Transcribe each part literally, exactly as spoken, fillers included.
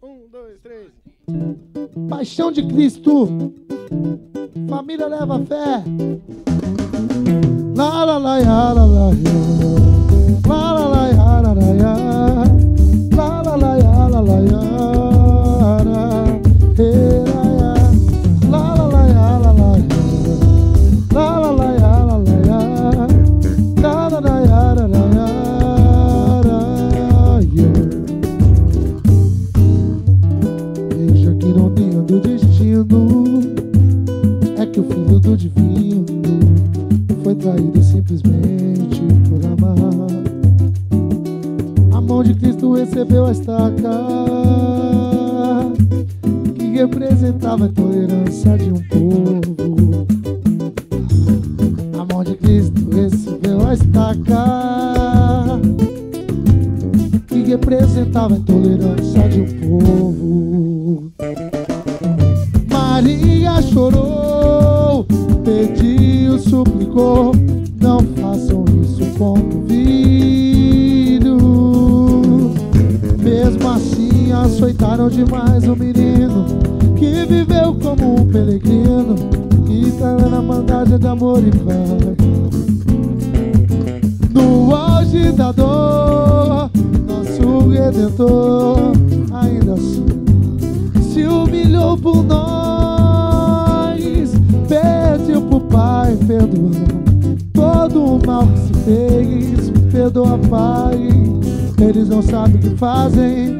Um, dois, três. Paixão de Cristo. Família leva fé. La la la la la la. La la la la la. La la la la la. Traído simplesmente por amar. A mão de Cristo recebeu a estaca que representava a tolerância de um povo. A mão de Cristo recebeu a estaca que representava a tolerância de um povo. Maria chorou, pediu, suplicou, não façam isso com o filho. Mesmo assim açoitaram demais o menino, que viveu como um peregrino, que tá na mandagem de amor e paz. No auge da dor, nosso Redentor ainda assim se humilhou por nós, pediu pro Pai perdoar todo o mal que se fez. Perdoa, Pai, eles não sabem o que fazem.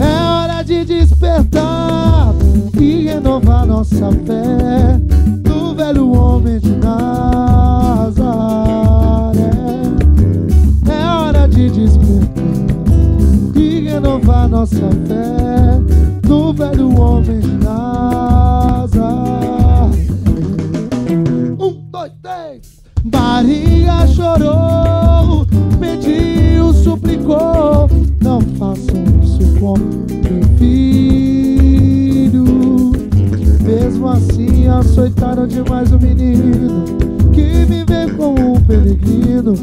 É hora de despertar e renovar nossa fé no velho homem de Nazaré. É hora de despertar e renovar nossa fé no velho homem de Nazaré. Maria chorou, pediu, suplicou, não façam isso com meu filho. Mesmo assim açoitaram demais o menino, que viveu como um peregrino,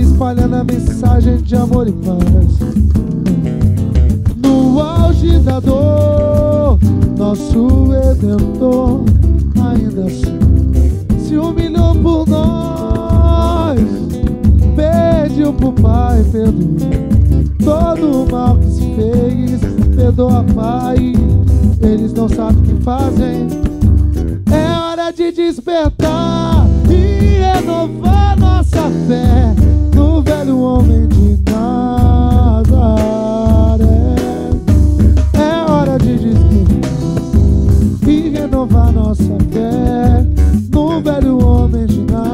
espalhando a mensagem de amor e paz. No auge da dor, nosso Redentor ainda assim se humilhou por nós, pediu pro Pai perdoar todo o mal que se fez. Perdoa, Pai, eles não sabem o que fazem. É hora de despertar e renovar nossa fé no velho homem de Nazaré. É hora de despertar e renovar nossa fé no velho homem de Nazaré.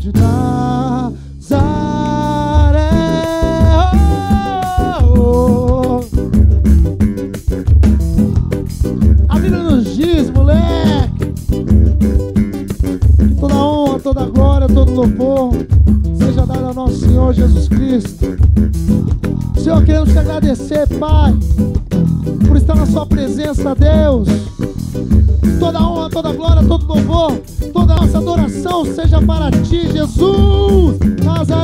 De Nazaré, oh, oh, oh. A vida nos diz, moleque, que toda honra, toda glória, todo louvor seja dado ao nosso Senhor Jesus Cristo. Senhor, queremos te agradecer, Pai, por estar na sua presença, Deus. Toda honra, toda glória, todo louvor, toda nossa adoração seja para ti, Jesus Nazaré.